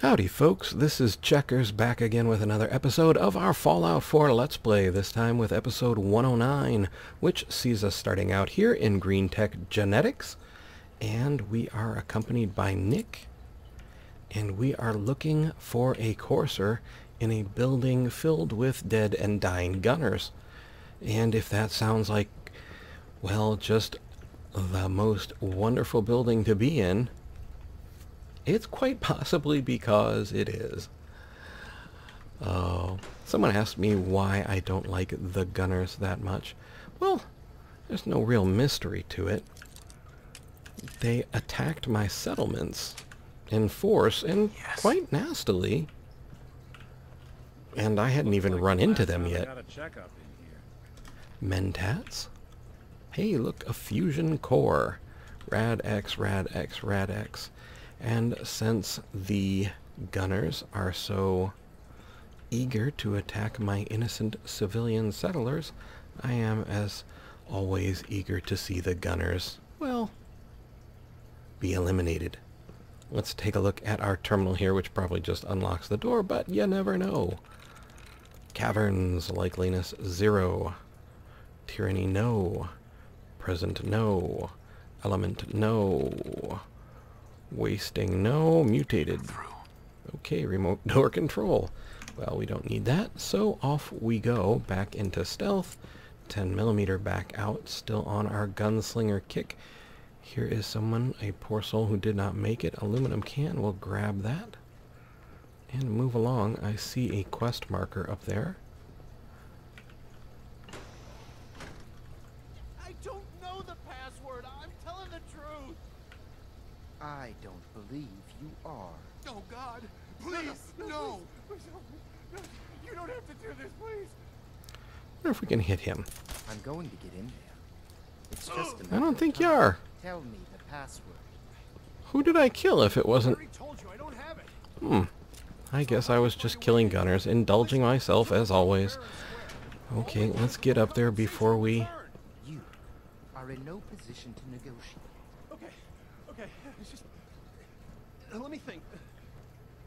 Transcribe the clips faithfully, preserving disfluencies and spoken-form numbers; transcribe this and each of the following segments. Howdy folks, this is Checkers back again with another episode of our Fallout four Let's Play, this time with episode one oh nine, which sees us starting out here in Greentech Genetics, and we are accompanied by Nick, and we are looking for a Courser in a building filled with dead and dying gunners. And if that sounds like, well, just the most wonderful building to be in, it's quite possibly because it is. Uh, someone asked me why I don't like the gunners that much. Well, there's no real mystery to it. They attacked my settlements in force, and yes, quite nastily. And I hadn't even like run into them yet. Got a checkup in here. Mentats? Hey, look, a fusion core. Rad-X, Rad-X, Rad-X. And since the gunners are so eager to attack my innocent civilian settlers, I am, as always, eager to see the gunners, well, be eliminated. Let's take a look at our terminal here, which probably just unlocks the door, but you never know. Caverns, likeliness zero. Tyranny, no. Present, no. Element, no. Wasting, no. Mutated. Okay, remote door control. Well, we don't need that, so off we go back into stealth. ten millimeter back out, still on our gunslinger kick. Here is someone, a poor soul who did not make it. Aluminum can, we'll grab that and move along. I see a quest marker up there. I don't believe you are. Oh God, please, no. No, please, no. Please, no. You don't have to do this, please. I wonder if we can hit him. I'm going to get in there. It's just I don't think you are. Tell me the password. Who did I kill if it wasn't? I told you I don't have it. Hmm. I guess I was just killing gunners, indulging myself as always. Okay, let's get up there before we... You are in no position to negotiate. Okay, it's just, let me think.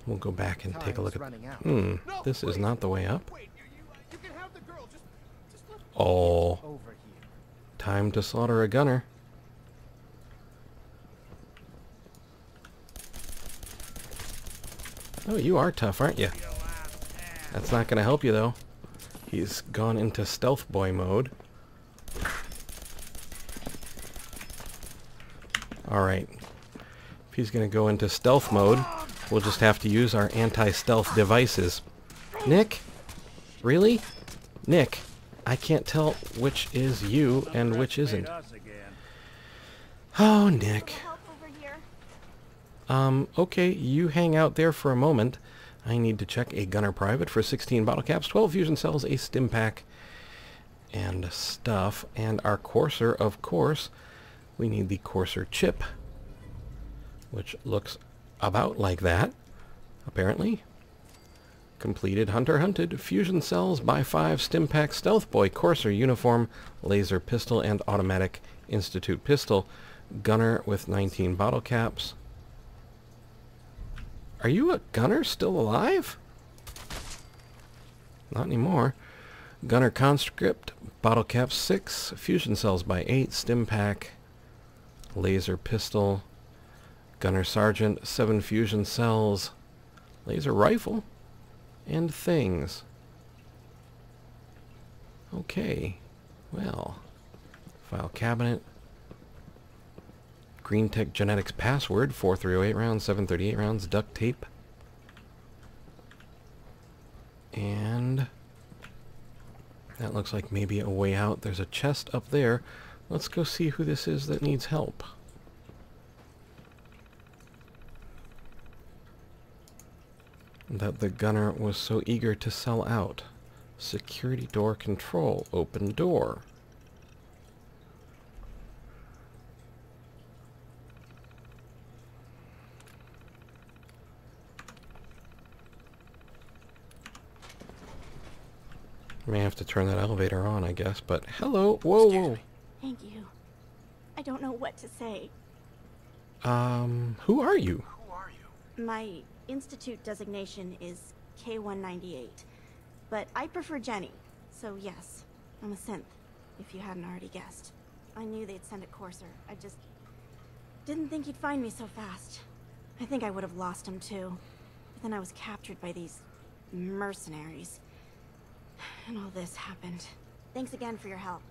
We'll go back and take a look at... Hmm, no, this wait, is not the way up. Wait, you, you can have the girl. Just, just let... Oh, over here. Time to slaughter a gunner. Oh, you are tough, aren't you? That's not going to help you, though. He's gone into stealth boy mode. Alright, if he's going to go into stealth mode, we'll just have to use our anti-stealth devices. Nick? Really? Nick, I can't tell which is you and which isn't. Oh, Nick. Um, okay, you hang out there for a moment. I need to check a gunner private for sixteen bottle caps, twelve fusion cells, a stim pack, and stuff. And our Courser, of course. We need the Courser chip, which looks about like that, apparently. Completed Hunter-Hunted, fusion cells, by five, stim pack, stealth boy, Courser uniform, laser pistol, and automatic Institute pistol. Gunner with nineteen bottle caps. Are you a gunner still alive? Not anymore. Gunner conscript, bottle cap six, fusion cells by eight, stim pack, laser pistol, gunner sergeant, seven fusion cells, laser rifle, and things. Okay, well, file cabinet, Greentech Genetics password, four three oh eight rounds, seven thirty-eight rounds, duct tape, and that looks like maybe a way out. There's a chest up there. Let's go see who this is that needs help. That the gunner was so eager to sell out. Security door control. Open door. May have to turn that elevator on, I guess, but hello. Whoa, whoa. Thank you. I don't know what to say. Um, who are you? Who are you? My Institute designation is K one ninety-eight, but I prefer Jenny, so yes, I'm a synth, if you hadn't already guessed. I knew they'd send a Courser, I just didn't think you'd find me so fast. I think I would have lost him too, but then I was captured by these mercenaries, and all this happened. Thanks again for your help.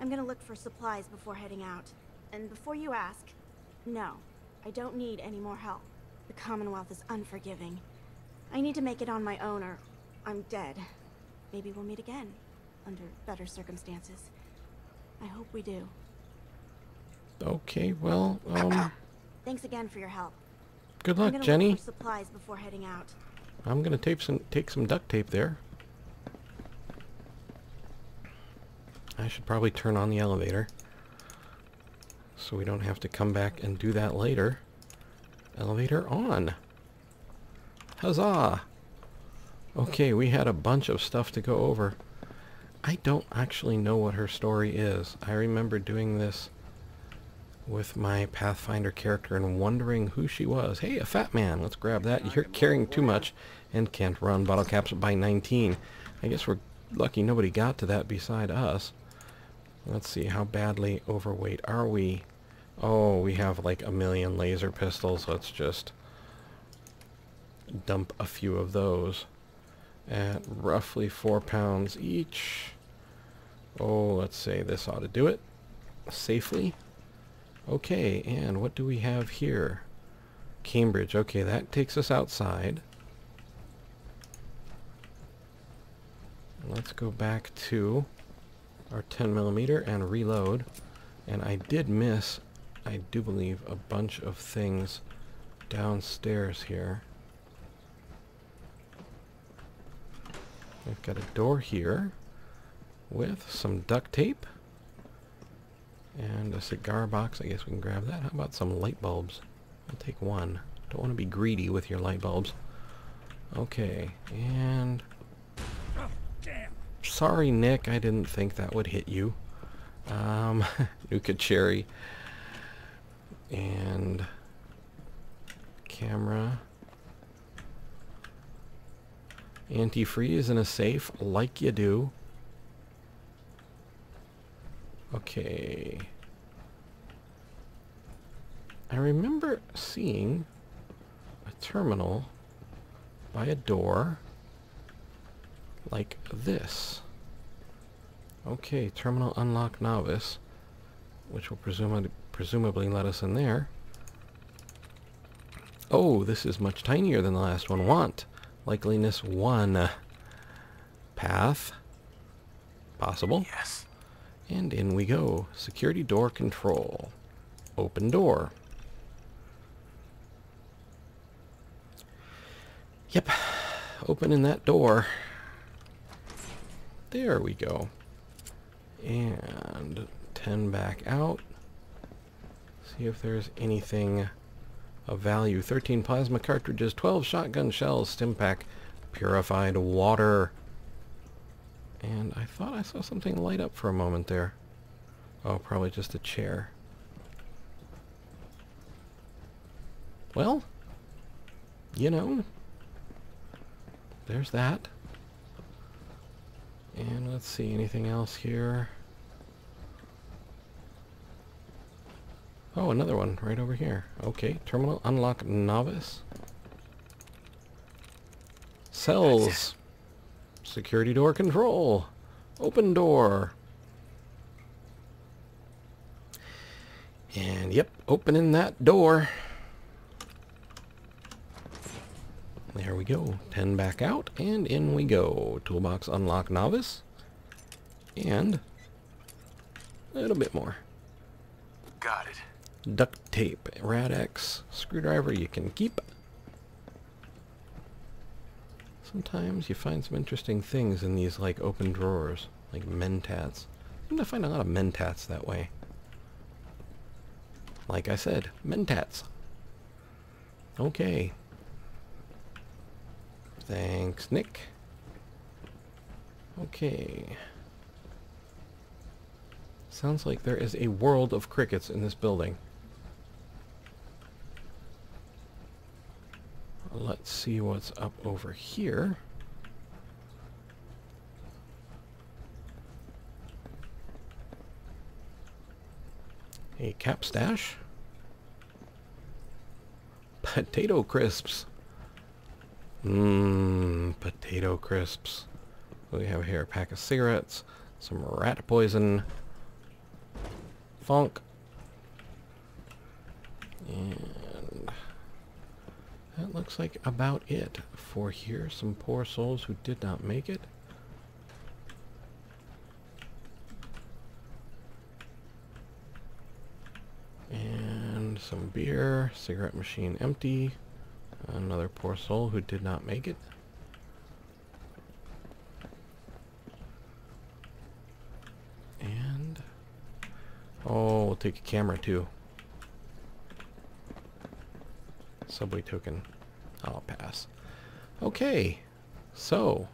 I'm gonna look for supplies before heading out, and before you ask, no, I don't need any more help. The Commonwealth is unforgiving. I need to make it on my own or I'm dead. Maybe we'll meet again, under better circumstances. I hope we do. Okay, well, um... thanks again for your help. Good luck, Jenny. Look for supplies before heading out. I'm gonna tape some, take some duct tape there. I should probably turn on the elevator, so we don't have to come back and do that later. Elevator on. Huzzah! Okay, we had a bunch of stuff to go over. I don't actually know what her story is. I remember doing this with my Pathfinder character and wondering who she was. Hey, a fat man. Let's grab that. You're carrying too much and can't run. Bottle caps by nineteen. I guess we're lucky nobody got to that beside us. Let's see, how badly overweight are we? Oh, we have like a million laser pistols. Let's just dump a few of those at roughly four pounds each. Oh, let's say this ought to do it safely. Okay, and what do we have here? Cambridge. Okay, that takes us outside. Let's go back to our ten millimeter and reload. And I did miss, I do believe, a bunch of things downstairs here. We've got a door here with some duct tape and a cigar box. I guess we can grab that. How about some light bulbs? I'll take one. Don't want to be greedy with your light bulbs. Okay, and... oh, damn. Sorry, Nick, I didn't think that would hit you. Um, Nuka Cherry and camera, antifreeze in a safe like you do. Okay, I remember seeing a terminal by a door like this. Okay, terminal unlock novice, which will presum presumably let us in there. Oh, this is much tinier than the last one. Want. Likeliness one. Path. Possible. Yes. And in we go. Security door control. Open door. Yep. Opening that door. There we go. And ten back out. See if there's anything of value. thirteen plasma cartridges, twelve shotgun shells, stim pack, purified water. And I thought I saw something light up for a moment there. Oh, probably just a chair. Well, you know, there's that. And let's see, anything else here? Oh, another one right over here. Okay, terminal unlock novice. Cells. Security door control. Open door. And yep, opening that door. There we go. ten back out, and in we go. Toolbox unlock novice. And a little bit more. Got it. Duct tape. Rad-X. Screwdriver you can keep. Sometimes you find some interesting things in these, like, open drawers. Like Mentats. I'm going to find a lot of Mentats that way. Like I said, Mentats. Okay. Thanks, Nick. Okay. Sounds like there is a world of crickets in this building. Let's see what's up over here. A cap stash. Potato crisps. Mmm, potato crisps. What do we have here? A pack of cigarettes, some rat poison, funk, and that looks like about it for here. Some poor souls who did not make it. And some beer, cigarette machine empty. Another poor soul who did not make it. And oh, we'll take a camera too. Subway token. I'll pass. Okay, so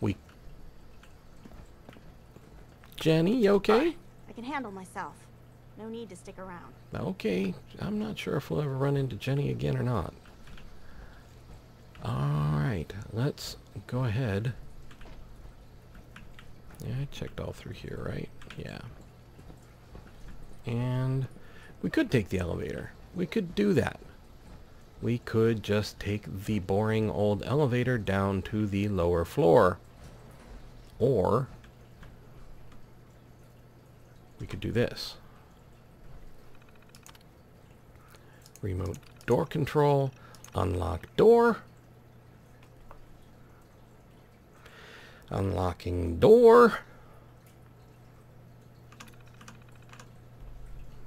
we. Jenny, you okay? I can handle myself. No need to stick around. Okay, I'm not sure if we'll ever run into Jenny again or not. Alright, let's go ahead. Yeah, I checked all through here, right? Yeah. And we could take the elevator. We could do that. We could just take the boring old elevator down to the lower floor. Or we could do this. Remote door control. Unlock door. Unlocking door.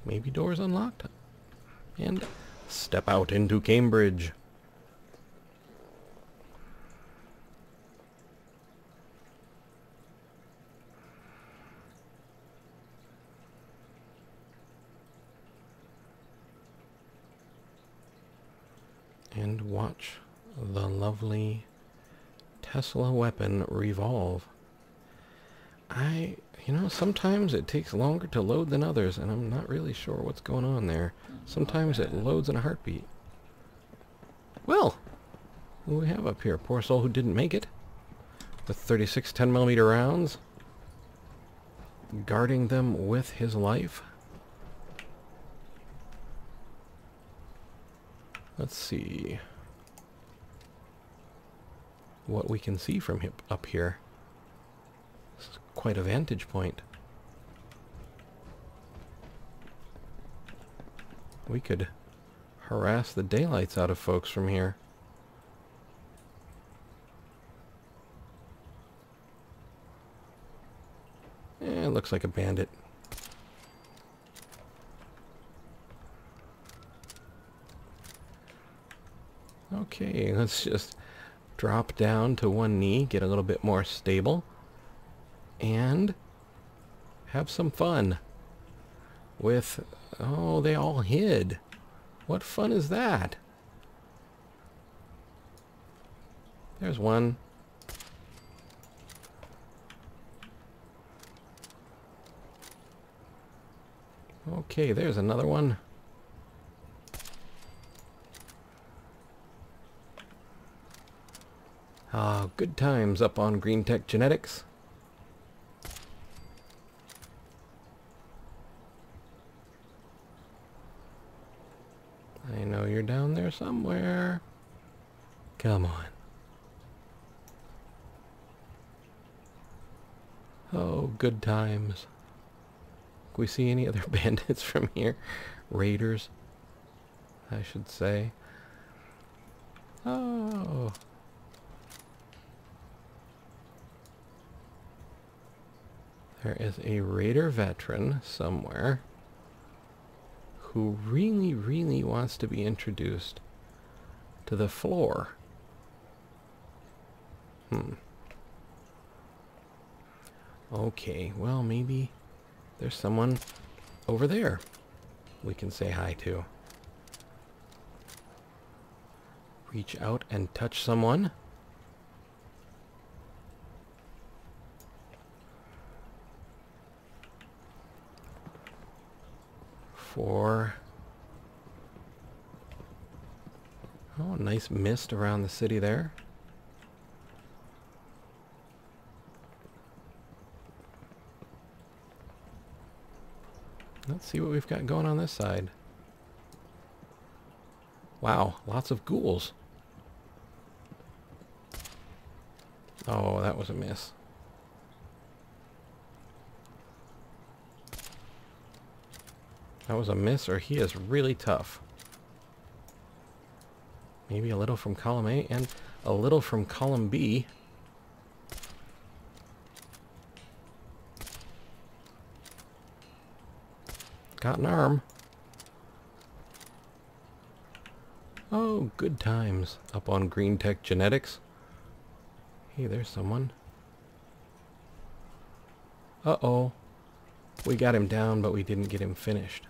Maybe door's unlocked. And step out into Cambridge. And watch the lovely Tesla weapon revolve. I, you know, sometimes it takes longer to load than others, and I'm not really sure what's going on there. Sometimes it loads in a heartbeat. Well, what do we have up here? Poor soul who didn't make it. With thirty-six ten millimeter rounds. Guarding them with his life. Let's see what we can see from hip up here. This is quite a vantage point. We could harass the daylights out of folks from here. Eh, it looks like a bandit. Okay, let's just drop down to one knee, get a little bit more stable, and have some fun with... Oh, they all hid. What fun is that? There's one. Okay, there's another one. Ah, uh, good times up on Greentech Genetics. I know you're down there somewhere. Come on. Oh, good times. Can we see any other bandits from here? Raiders, I should say. Oh... There is a Raider veteran somewhere who really, really wants to be introduced to the floor. Hmm. Okay, well, maybe there's someone over there we can say hi to. Reach out and touch someone. For... Oh, nice mist around the city there. Let's see what we've got going on this side. Wow, lots of ghouls. Oh, that was a miss. That was a miss, or he is really tough. Maybe a little from column A and a little from column B. Got an arm. Oh, good times up on Greentech Genetics. Hey, there's someone. Uh-oh. We got him down, but we didn't get him finished.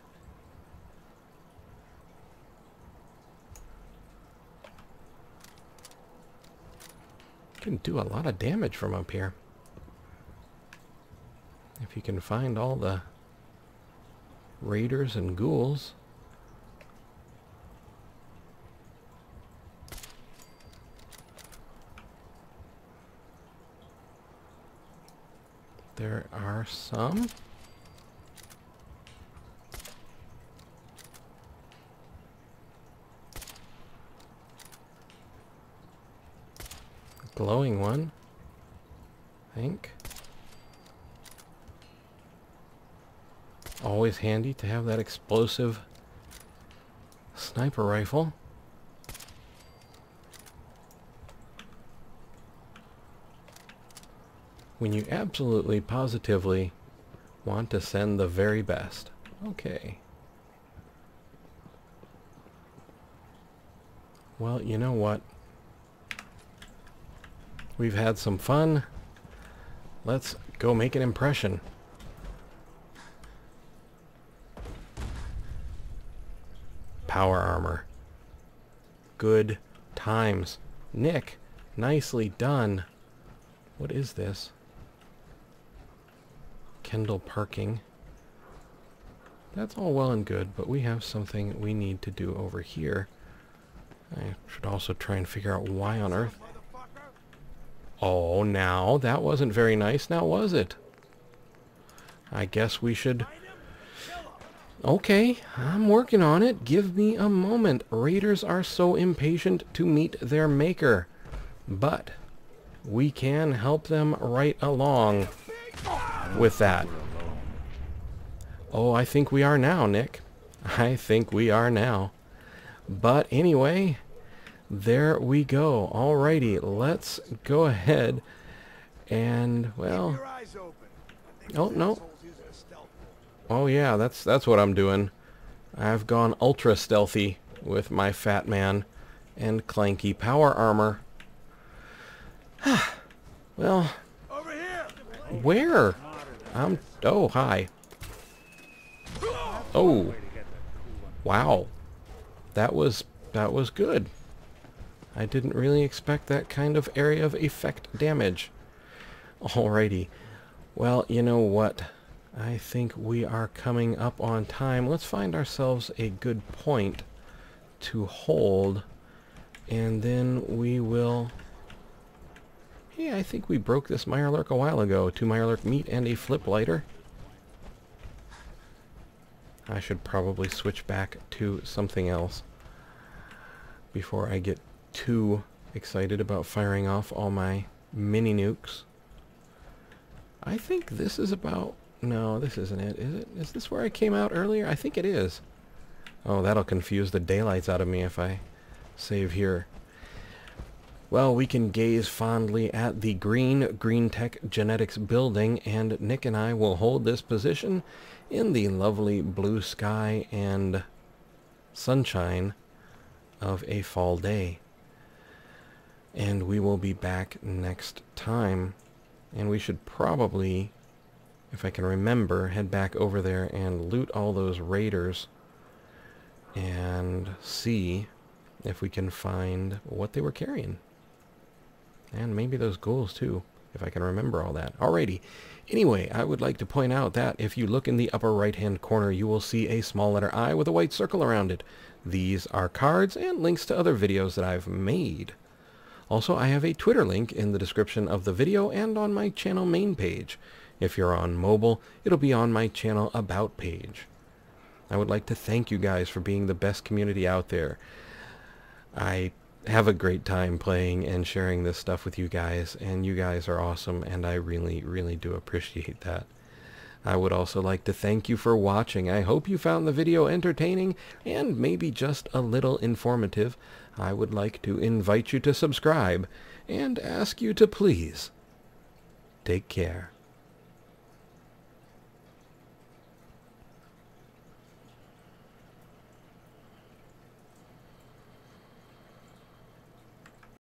Can do a lot of damage from up here. If you can find all the raiders and ghouls. There are some. Glowing one, I think. Always handy to have that explosive sniper rifle. When you absolutely, positively want to send the very best. Okay. Well, you know what? We've had some fun. Let's go make an impression. Power armor. Good times. Nick, nicely done. What is this? Kendall parking. That's all well and good, but we have something we need to do over here. I should also try and figure out why on earth. Oh, now, that wasn't very nice, now was it? I guess we should... Okay, I'm working on it. Give me a moment. Raiders are so impatient to meet their maker. But we can help them right along with that. Oh, I think we are now, Nick. I think we are now. But anyway... There we go. Alrighty, let's go ahead and, well, oh no, oh yeah, that's that's what I'm doing. I've gone ultra stealthy with my fat man and clanky power armor. Well, over here. Where? I'm oh hi. Oh, wow, that was that was good. I didn't really expect that kind of area of effect damage. Alrighty. Well, you know what? I think we are coming up on time. Let's find ourselves a good point to hold. And then we will... Hey, I think we broke this Mirelurk a while ago. Two Mirelurk meat and a flip lighter. I should probably switch back to something else before I get too excited about firing off all my mini nukes. I think this is about... No, this isn't it, is it? Is this where I came out earlier? I think it is. Oh, that'll confuse the daylights out of me if I save here. Well, we can gaze fondly at the green Greentech Genetics building, and Nick and I will hold this position in the lovely blue sky and sunshine of a fall day. And we will be back next time. And we should probably, if I can remember, head back over there and loot all those raiders and see if we can find what they were carrying. And maybe those ghouls too, if I can remember all that. Alrighty. Anyway, I would like to point out that if you look in the upper right-hand corner, you will see a small letter I with a white circle around it. These are cards and links to other videos that I've made. Also, I have a Twitter link in the description of the video and on my channel main page. If you're on mobile, it'll be on my channel about page. I would like to thank you guys for being the best community out there. I have a great time playing and sharing this stuff with you guys, and you guys are awesome, and I really, really do appreciate that. I would also like to thank you for watching. I hope you found the video entertaining and maybe just a little informative. I would like to invite you to subscribe and ask you to please take care.